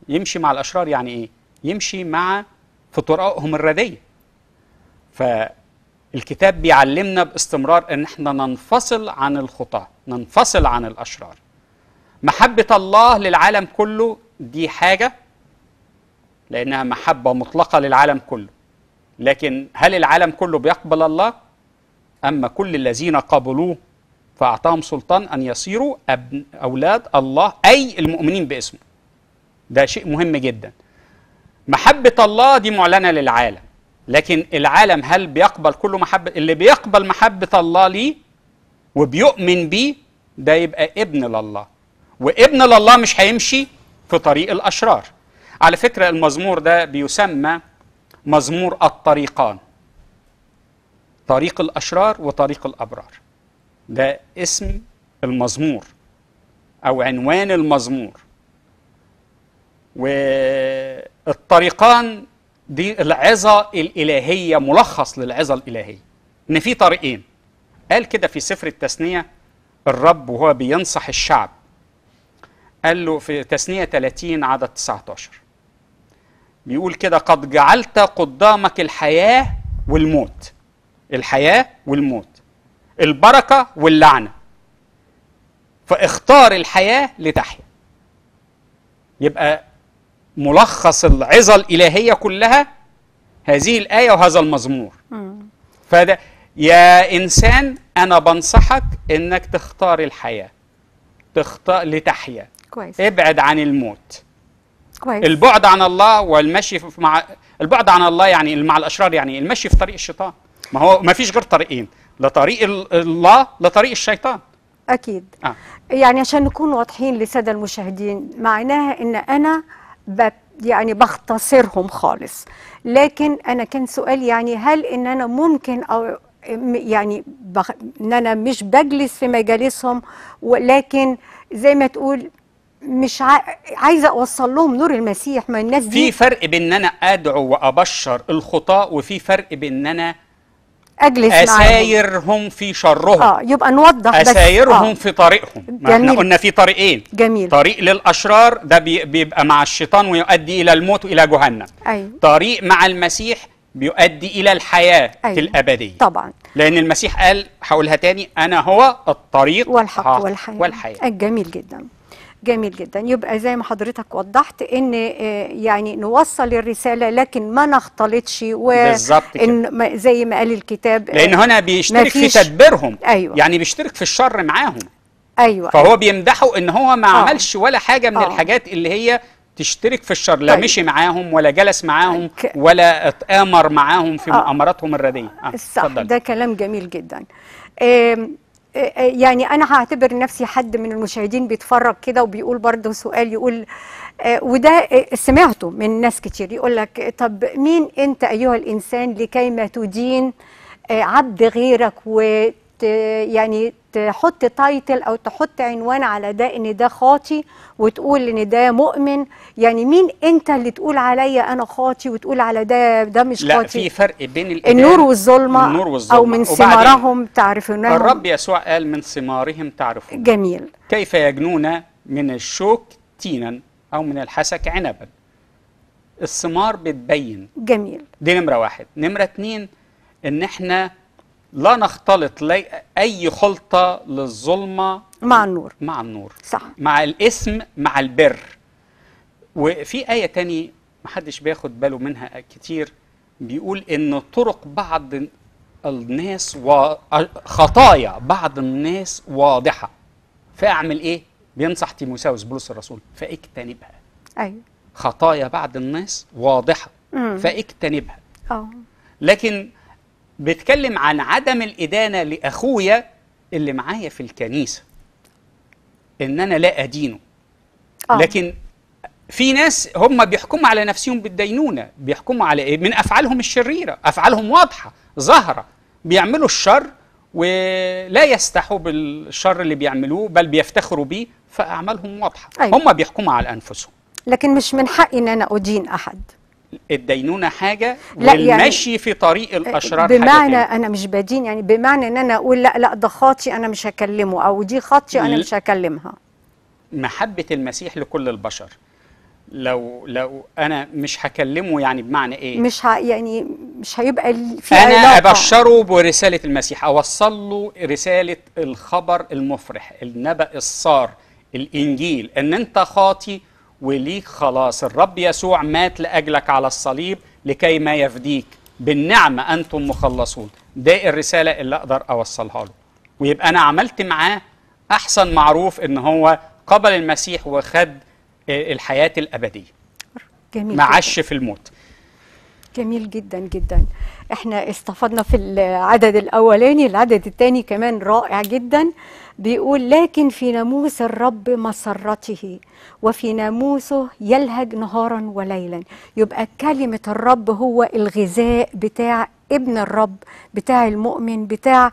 يمشي مع الأشرار يعني إيه؟ يمشي مع في طرقهم الردية. فالكتاب بيعلمنا باستمرار إن احنا ننفصل عن الخطاة، ننفصل عن الأشرار. محبة الله للعالم كله دي حاجة لأنها محبة مطلقة للعالم كله، لكن هل العالم كله بيقبل الله؟ أما كل الذين قبلوه فأعطاهم سلطان أن يصيروا أولاد الله، أي المؤمنين باسمه. ده شيء مهم جدا. محبة الله دي معلنة للعالم، لكن العالم هل بيقبل كله محبة؟ اللي بيقبل محبة الله ليه وبيؤمن بيه ده يبقى ابن لله، وابن لله مش هيمشي في طريق الأشرار. على فكرة المزمور ده بيسمى مزمور الطريقان، طريق الأشرار وطريق الأبرار. ده اسم المزمور أو عنوان المزمور. والطريقان دي العظة الإلهية، ملخص للعظة الإلهية إن في طريقين. قال كده في سفر التثنية الرب وهو بينصح الشعب، قال له في تثنية 30 عدد 19 بيقول كده: قد جعلت قدامك الحياة والموت، الحياة والموت، البركة واللعنة، فاختار الحياة لتحيا. يبقى ملخص العظة الإلهية كلها هذه الآية وهذا المزمور. فده يا إنسان أنا بنصحك إنك تختار الحياة، تختار لتحيا. كويس. ابعد عن الموت. كويس. البعد عن الله والمشي مع البعد عن الله يعني مع الأشرار، يعني المشي في طريق الشيطان. ما هو ما فيش غير طريقين، لطريق الله لطريق الشيطان. أكيد. يعني عشان نكون واضحين لسادة المشاهدين، معناها إن أنا يعني بختصرهم خالص، لكن أنا كان سؤالي يعني هل إن أنا ممكن أو يعني إن أنا مش بجلس في مجالسهم، ولكن زي ما تقول مش عايزة أوصل لهم نور المسيح. ما الناس دي في فرق بين إن أنا أدعو وأبشر الخطاة، وفي فرق بين إن أنا أجلس أسايرهم في شرهم. يبقى نوضح بس. أسايرهم في طريقهم. ما احنا قلنا في طريقين. جميل. طريق للأشرار ده بيبقى مع الشيطان ويؤدي إلى الموت وإلى جهنم. أيوه. طريق مع المسيح بيؤدي إلى الحياة. أيوه. الأبدية. طبعا. لأن المسيح قال، هقولها تاني، أنا هو الطريق والحق والحياة. جميل جدا. جميل جدا. يبقى زي ما حضرتك وضحت ان يعني نوصل الرساله لكن ما نختلطش، وان زي ما قال الكتاب لان هنا بيشترك في تدبيرهم. أيوة. يعني بيشترك في الشر معاهم. أيوة. فهو بيمدحه ان هو ما عملش ولا حاجه من الحاجات اللي هي تشترك في الشر. لا مشي معاهم ولا جلس معاهم ولا اتآمر معاهم في مؤامراتهم الرديه. صح. ده كلام جميل جدا. يعني أنا هعتبر نفسي حد من المشاهدين بيتفرج كده وبيقول برضه سؤال، يقول وده سمعته من ناس كتير، يقول لك طب مين أنت أيها الإنسان لكي ما تدين عبد غيرك، ويعني تحط تايتل أو تحط عنوان على ده إن ده خاطي وتقول إن ده مؤمن؟ يعني مين أنت اللي تقول عليا أنا خاطي وتقول على ده مش خاطي؟ لا، في فرق بين النور والظلمة. النور والظلمة. أو من ثمارهم تعرفونهم. الرب يسوع قال من ثمارهم تعرفون. جميل. كيف يجنون من الشوك تينا أو من الحسك عنبا. الثمار بتبين. جميل. دي نمرة واحد. نمرة اتنين، إن إحنا لا نختلط أي خلطة للظلمة مع النور. مع النور. صح. مع الإثم مع البر. وفي آية تاني محدش بياخد باله منها كتير، بيقول إن طرق بعض الناس خطايا بعض الناس واضحة، فأعمل إيه؟ بينصح تيموثاوس بولس الرسول فاجتنبها. أيوة. خطايا بعض الناس واضحة فاجتنبها. لكن بيتكلم عن عدم الإدانة لأخويا اللي معايا في الكنيسة، إن أنا لا أدينه. لكن في ناس هم بيحكموا على نفسهم بالدينونة، بيحكموا على إيه؟ من أفعالهم الشريرة، أفعالهم واضحة ظاهرة، بيعملوا الشر ولا يستحوا بالشر اللي بيعملوه بل بيفتخروا بيه، فأعمالهم واضحة. أيوة. هم بيحكموا على أنفسهم. لكن مش من حقي إن أنا أدين أحد. الدينونة حاجة والمشي يعني في طريق الأشرار حاجة. بمعنى أنا مش بدين، يعني بمعنى إن أنا أقول لا لا ده خاطي أنا مش هكلمه، أو دي خاطي أنا مش هكلمها. محبة المسيح لكل البشر، لو أنا مش هكلمه يعني بمعنى إيه؟ مش يعني مش هيبقى في أنا أبشره برسالة المسيح، أوصل له رسالة الخبر المفرح، النبأ الصار، الإنجيل، إن أنت خاطي وليك خلاص، الرب يسوع مات لأجلك على الصليب لكي ما يفديك، بالنعمة أنتم مخلصون. ده الرسالة اللي أقدر أوصلها له، ويبقى أنا عملت معاه أحسن معروف إن هو قبل المسيح وخد الحياة الأبدية. جميل، معاش في الموت. جميل جدا جدا. احنا استفدنا في العدد الأولاني، العدد الثاني كمان رائع جدا، بيقول لكن في ناموس الرب مسرته وفي ناموسه يلهج نهارا وليلا. يبقى كلمة الرب هو الغذاء بتاع ابن الرب، بتاع المؤمن، بتاع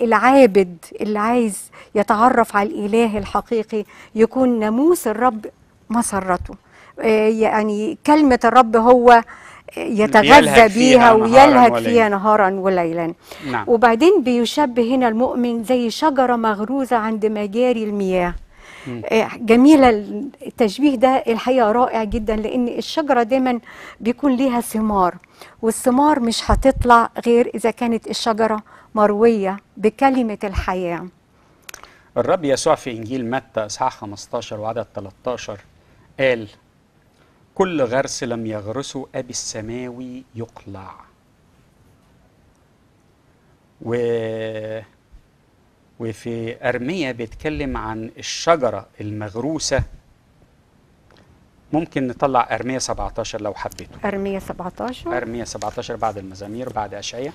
العابد اللي عايز يتعرف على الإله الحقيقي، يكون ناموس الرب مسرته. يعني كلمة الرب هو يتغذى بيها ويلهج فيها نهارا وليلا. نعم. وبعدين بيشبه هنا المؤمن زي شجرة مغروزة عند مجاري المياه. جميلة التشبيه ده، الحقيقة رائع جدا، لأن الشجرة دايما بيكون ليها ثمار، والثمار مش هتطلع غير إذا كانت الشجرة مروية بكلمة الحياة. الرب يسوع في إنجيل متى إصحاح 15 وعدد 13 قال كل غرس لم يغرسه أبي السماوي يقلع. وفي أرميا بيتكلم عن الشجرة المغروسة. ممكن نطلع أرميا 17 لو حبيتوا. أرميا 17، أرميا 17 بعد المزامير، بعد أشعية.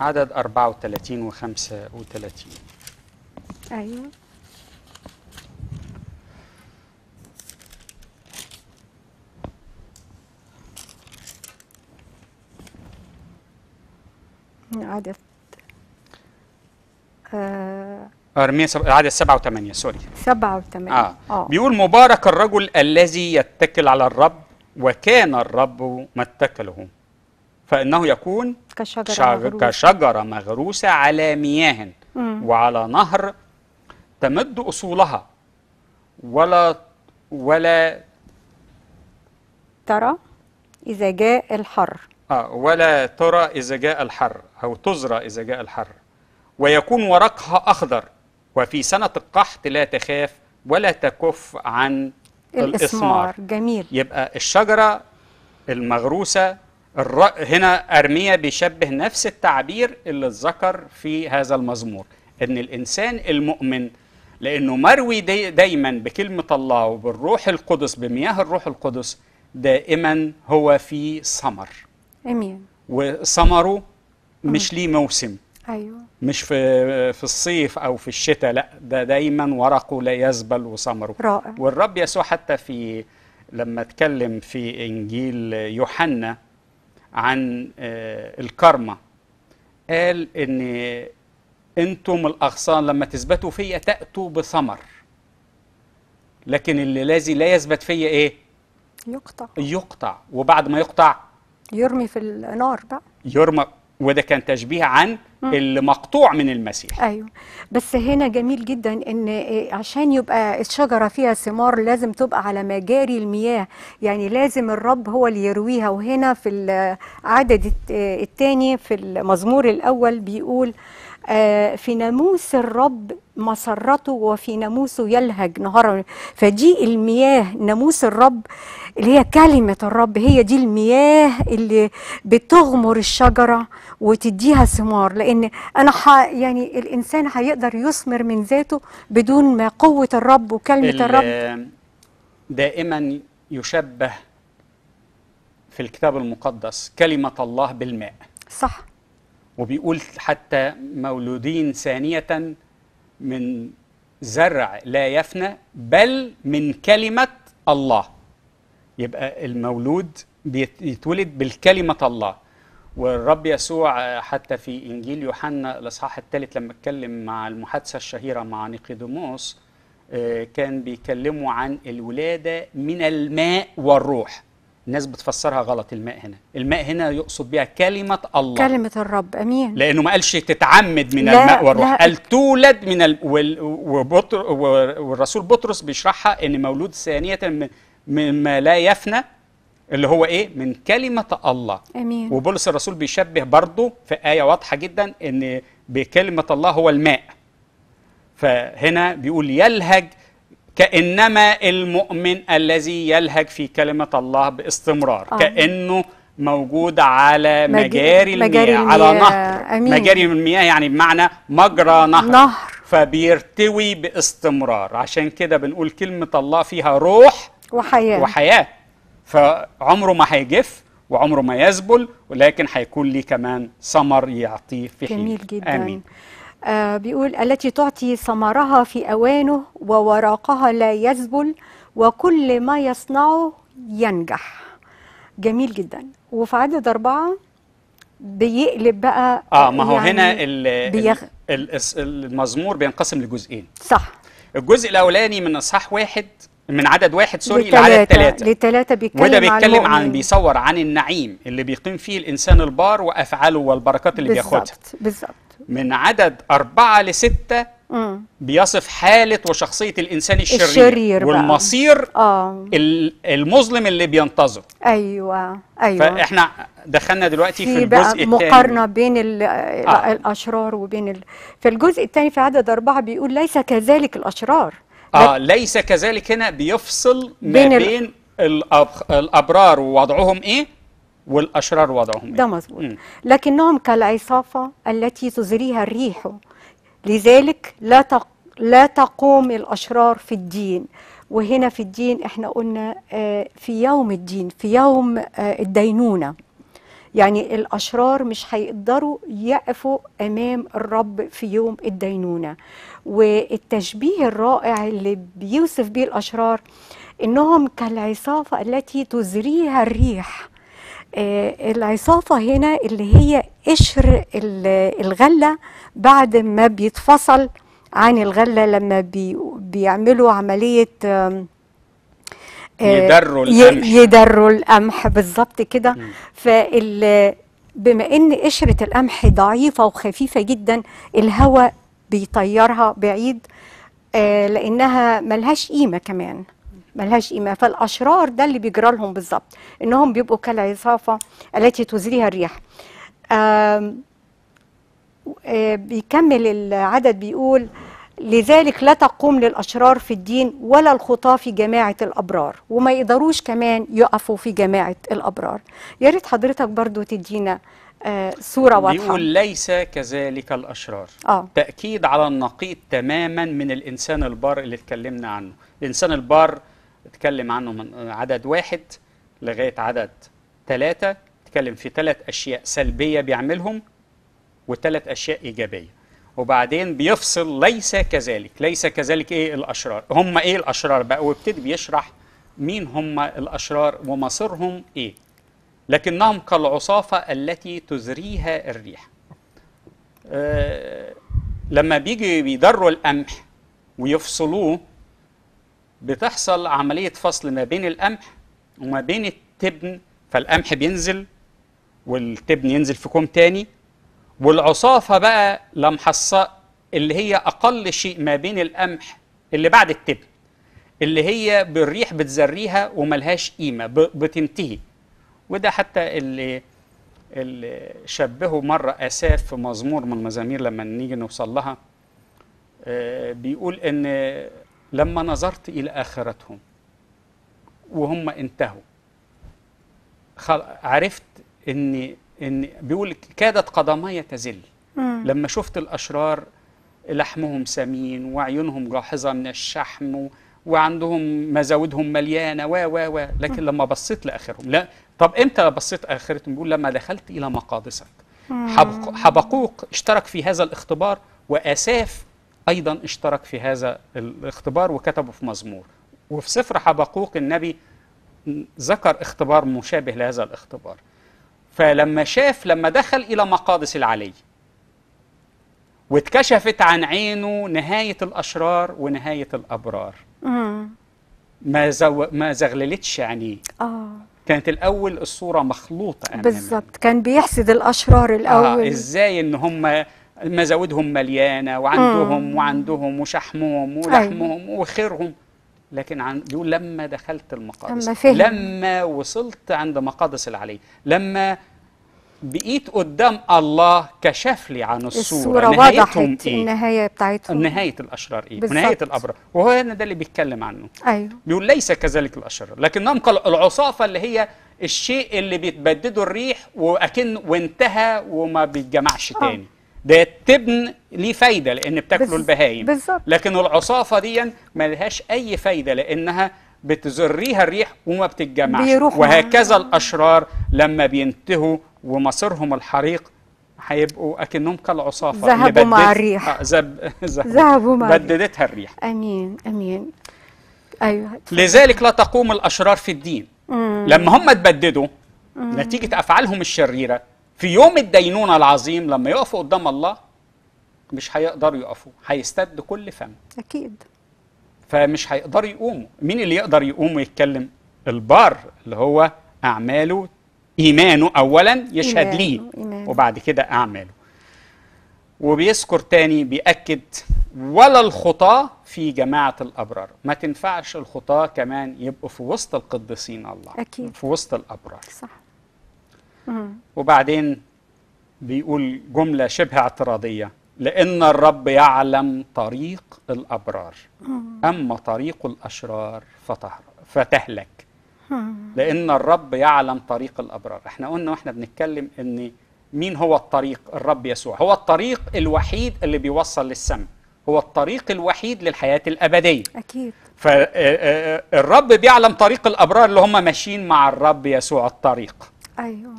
عدد 34 و 35. أيوه. عدد أرميا عدد 7 و 8، سوري 7 و 8. بيقول مبارك الرجل الذي يتكل على الرب وكان الرب متكله، فإنه يكون كشجرة مغروسة على مياه وعلى نهر تمد أصولها، ولا ترى إذا جاء الحر، ولا ترى إذا جاء الحر أو تزرى إذا جاء الحر، ويكون ورقها أخضر، وفي سنة القحط لا تخاف ولا تكف عن الإثمار. جميل. يبقى الشجرة المغروسة هنا أرميا بيشبه نفس التعبير اللي اتذكر في هذا المزمور، إن الإنسان المؤمن لأنه مروي دايما بكلمة الله وبالروح القدس، بمياه الروح القدس، دائما هو في ثمر. امين. وثمره مش ليه موسم. ايوه. مش في الصيف او في الشتاء، لا ده دايما ورقه لا يزبل وثمره. رائع. والرب يسوع حتى في لما اتكلم في انجيل يوحنا عن الكرمة قال ان انتم الاغصان لما تثبتوا فيا تاتوا بثمر، لكن الذي لا يثبت فيا ايه؟ يقطع، وبعد ما يقطع يرمي في النار بقى، يرمى. وده كان تشبيه عن اللي مقطوع من المسيح. ايوه. بس هنا جميل جدا ان عشان يبقى الشجره فيها ثمار لازم تبقى على مجاري المياه، يعني لازم الرب هو اللي يرويها. وهنا في العدد الثاني في المزمور الاول بيقول في ناموس الرب مسرته وفي ناموسه يلهج نهارا. فدي المياه، ناموس الرب اللي هي كلمة الرب، هي دي المياه اللي بتغمر الشجرة وتديها ثمار، لأن أنا يعني الإنسان هيقدر يثمر من ذاته بدون ما قوة الرب وكلمة الرب. دائما يشبه في الكتاب المقدس كلمة الله بالماء، صح، وبيقول حتى مولودين ثانية من زرع لا يفنى بل من كلمة الله. يبقى المولود بيتولد بالكلمة الله. والرب يسوع حتى في إنجيل يوحنا الإصحاح الثالث لما اتكلم مع المحادثة الشهيرة مع نيقوديموس كان بيكلموا عن الولادة من الماء والروح. الناس بتفسرها غلط. الماء هنا، الماء هنا يقصد بها كلمة الله، كلمة الرب. أمين. لأنه ما قالش تتعمد من الماء والروح، قال تولد من والرسول بطرس بيشرحها إن مولود ثانية مما لا يفنى اللي هو إيه؟ من كلمة الله. أمين. وبولس الرسول بيشبه برضه في آية واضحة جدا إن بكلمة الله هو الماء. فهنا بيقول يلهج كأنما المؤمن الذي يلهج في كلمة الله باستمرار، كأنه موجود على مجاري المياه، على نهر. أمين. مجاري المياه يعني بمعنى مجرى نهر، فبيرتوي باستمرار. عشان كده بنقول كلمة الله فيها روح وحياة، فعمره ما هيجف وعمره ما يذبل، ولكن هيكون ليه كمان ثمر يعطيه في حين. جميل جدا. آمين. بيقول التي تعطي ثمرها في أوانه ووراقها لا يذبل وكل ما يصنعه ينجح. جميل جدا. وفي عدد 4 بيقلب بقى. ما هو يعني هنا المزمور بينقسم لجزئين، صح. الجزء الأولاني من إصحاح 1 من عدد 1 سوري لعدد 3 بيتكلم، وده بيتكلم عن بيصور عن النعيم اللي بيقيم فيه الإنسان البار وأفعاله والبركات اللي بياخدها. بالظبط. من عدد 4 ل 6 بيصف حالة وشخصية الإنسان الشرير والمصير المظلم اللي بينتظر. أيوة. فإحنا دخلنا دلوقتي في الجزء الثاني، مقارنة بين الأشرار وبين في الجزء الثاني في عدد 4 بيقول ليس كذلك الأشرار. ليس كذلك. هنا بيفصل ما بين الأبرار ووضعهم إيه والأشرار وضعهم ده مظبوط. لكنهم كالعصافة التي تزريها الريح، لذلك لا تقوم الأشرار في الدين. وهنا في الدين احنا قلنا في يوم الدين، في يوم الدينونة، يعني الأشرار مش هيقدروا يقفوا أمام الرب في يوم الدينونة. والتشبيه الرائع اللي بيوصف به الأشرار إنهم كالعصافة التي تزريها الريح. العصافة هنا اللي هي قشر الغلة بعد ما بيتفصل عن الغلة لما بيعملوا عملية يدروا القمح. بالظبط كده. فبما ان قشرة القمح ضعيفة وخفيفة جدا الهواء بيطيرها بعيد لانها ملهاش قيمة كمان، ملهاش قيمة. فالأشرار ده اللي بيجرى لهم بالظبط، إنهم بيبقوا كالعصافة التي تزريها الريح. بيكمل العدد بيقول لذلك لا تقوم للأشرار في الدين ولا الخطاة في جماعة الأبرار، وما يقدروش كمان يقفوا في جماعة الأبرار. يا ريت حضرتك برضو تدينا صورة واضحة. بيقول ليس كذلك الأشرار. تأكيد على النقيض تماما من الإنسان البار اللي اتكلمنا عنه. الإنسان البار اتكلم عنه من عدد 1 لغاية عدد 3، اتكلم في 3 أشياء سلبية بيعملهم و3 أشياء إيجابية، وبعدين بيفصل ليس كذلك. ليس كذلك إيه الأشرار؟ هم إيه الأشرار بقى؟ وابتدي بيشرح مين هم الأشرار ومصيرهم إيه. لكنهم كالعصافة التي تزريها الريح. لما بيجي بيدروا القمح ويفصلوه بتحصل عملية فصل ما بين القمح وما بين التبن، فالقمح بينزل والتبن ينزل في كوم تاني. والعصافة بقى لمحصاء اللي هي أقل شيء ما بين القمح اللي بعد التبن، اللي هي بالريح بتزريها وملهاش قيمة، بتنتهي. وده حتى اللي شبهه مرة أساف في مزمور من المزامير لما نيجي نوصل لها، بيقول إن لما نظرت إلى آخرتهم وهم انتهوا عرفت إن بيقول كادت قدماي تزل. لما شفت الأشرار لحمهم سمين وعيونهم جاحظة من الشحم وعندهم مزاودهم مليانة لكن لما بصيت لآخرهم، لا طب امتى بصيت اخرت؟ بيقول لما دخلت الى مقادسك. حبقوق اشترك في هذا الاختبار، واساف ايضا اشترك في هذا الاختبار وكتبه في مزمور. وفي سفر حبقوق النبي ذكر اختبار مشابه لهذا الاختبار. فلما شاف، لما دخل الى مقادس العلي واتكشفت عن عينه نهايه الاشرار ونهايه الابرار، ما زغللتش عينيه. كانت الاول الصوره مخلوطه بالظبط، كان بيحسد الاشرار الاول ازاي ان هم مزاودهم مليانه وعندهم وشحمهم ولحمهم وخيرهم، لكن بيقول لما دخلت المقادس، لما وصلت عند مقادس العلي، لما بقيت قدام الله كشف لي عن الصوره نهايتهم ايه، النهايه بتاعتهم، نهايه الاشرار ايه، ونهايه الابرار. وهو هنا ده اللي بيتكلم عنه. ايوه، بيقول ليس كذلك الاشرار، لكنهم العصافه اللي هي الشيء اللي بيتبددوا الريح وانتهى وما بيتجمعش تاني. ده تبن ليه فايده لان بتاكلوا البهايم بالظبط، لكن العصافه دي ما لهاش اي فايده لانها بتزريها الريح وما بتتجمعش. وهكذا الاشرار لما بينتهوا ومصيرهم الحريق هيبقوا اكنهم كالعصافه، ذهبوا مع الريح. ذهبوا مع بددتها الريح. امين امين. ايوه، لذلك لا تقوم الاشرار في الدين. لما هم اتبددوا نتيجه افعالهم الشريره في يوم الدينونة العظيم، لما يقفوا قدام الله مش هيقدروا يقفوا، هيستد كل فم. أكيد. فمش هيقدروا يقوموا. مين اللي يقدر يقوم ويتكلم؟ البار، اللي هو أعماله، إيمانه أولا يشهد ليه، وبعد كده أعماله. وبيذكر تاني، بيأكد ولا الخطاة في جماعة الأبرار. ما تنفعش الخطاة كمان يبقوا في وسط القديسين الله. أكيد. في وسط الأبرار. صح. وبعدين بيقول جملة شبه اعتراضية، لأن الرب يعلم طريق الأبرار أما طريق الأشرار فتهلك. لأن الرب يعلم طريق الأبرار. احنا قلنا واحنا بنتكلم ان مين هو الطريق؟ الرب يسوع هو الطريق الوحيد اللي بيوصل للسماء، هو الطريق الوحيد للحياة الأبدية. أكيد. فالرب بيعلم طريق الأبرار اللي هم ماشيين مع الرب يسوع الطريق. أيوه.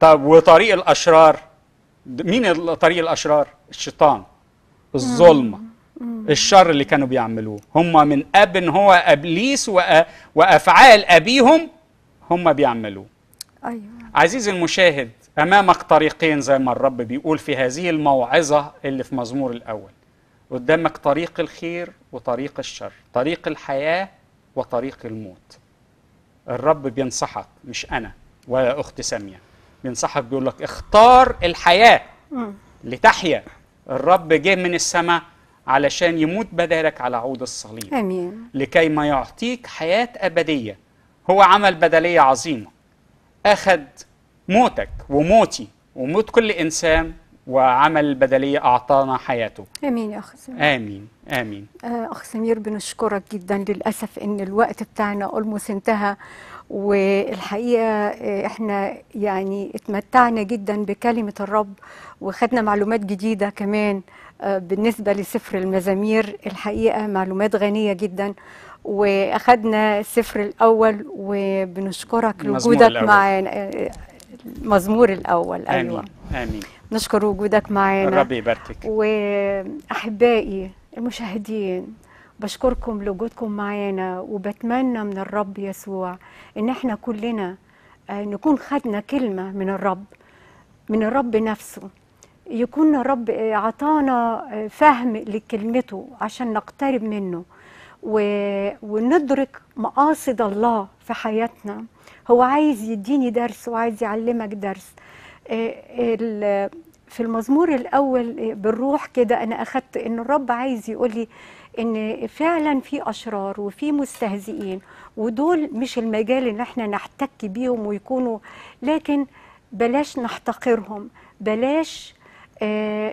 طب وطريق الأشرار، مين طريق الأشرار؟ الشيطان، الظلمة، الشر اللي كانوا بيعملوه هم من أب، هو أبليس وأفعال أبيهم هم بيعملوه. أيوه. عزيزي المشاهد، أمامك طريقين زي ما الرب بيقول في هذه الموعظة اللي في مزمور الأول. قدامك طريق الخير وطريق الشر، طريق الحياة وطريق الموت. الرب بينصحك، مش أنا ولا أخت سامية، بينصحك بيقول لك اختار الحياة لتحيا. الرب جه من السماء علشان يموت بدالك على عود الصليب. أمين. لكي ما يعطيك حياة أبدية. هو عمل بدلية عظيمة، أخذ موتك وموتي وموت كل إنسان، وعمل البدلية أعطانا حياته. آمين يا أخ سمير. آمين آمين. أخ سمير، بنشكرك جدا. للأسف إن الوقت بتاعنا أولموس انتهى، والحقيقة إحنا يعني اتمتعنا جدا بكلمة الرب، وخدنا معلومات جديدة كمان بالنسبة لسفر المزامير. الحقيقة معلومات غنية جدا، وأخدنا السفر الأول، وبنشكرك لوجودك معنا. المزمور الأول. أيوة. آمين آمين. نشكر وجودك معانا. الرب يباركك. وأحبائي المشاهدين، بشكركم لوجودكم معانا، وبتمنى من الرب يسوع إن احنا كلنا نكون خدنا كلمة من الرب، من الرب نفسه. يكون الرب عطانا فهم لكلمته عشان نقترب منه وندرك مقاصد الله في حياتنا. هو عايز يديني درس وعايز يعلمك درس. في المزمور الأول بالروح كده أنا أخدت إن الرب عايز يقولي إن فعلا في أشرار وفي مستهزئين، ودول مش المجال إن احنا نحتك بيهم ويكونوا، لكن بلاش نحتقرهم، بلاش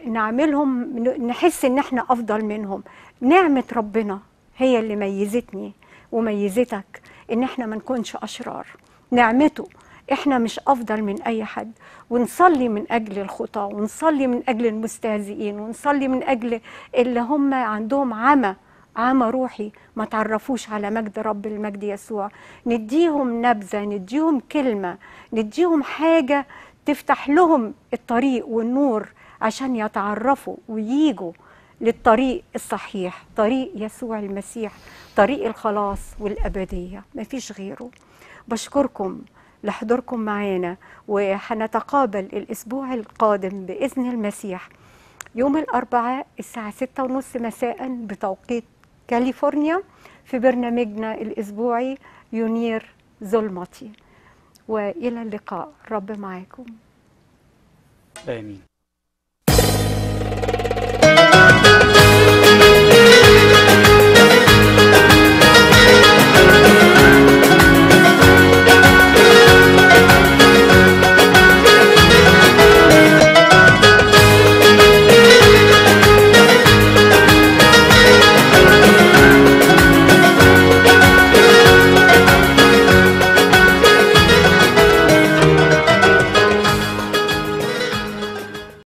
نعملهم نحس إن احنا أفضل منهم. نعمة ربنا هي اللي ميزتني وميزتك إن احنا ما نكونش أشرار، نعمته. احنا مش افضل من اي حد. ونصلي من اجل الخطاة، ونصلي من اجل المستهزئين، ونصلي من اجل اللي هم عندهم عمى عامة روحي ما تعرفوش على مجد رب المجد يسوع. نديهم نبذة، نديهم كلمة، نديهم حاجة تفتح لهم الطريق والنور عشان يتعرفوا وييجوا للطريق الصحيح، طريق يسوع المسيح، طريق الخلاص والأبدية، مفيش غيره. بشكركم لحضوركم معانا، وهنتقابل الأسبوع القادم بإذن المسيح يوم الأربعاء الساعة 6:30 مساء بتوقيت كاليفورنيا في برنامجنا الأسبوعي ينير ظلمتي، وإلى اللقاء. رب معاكم. آمين.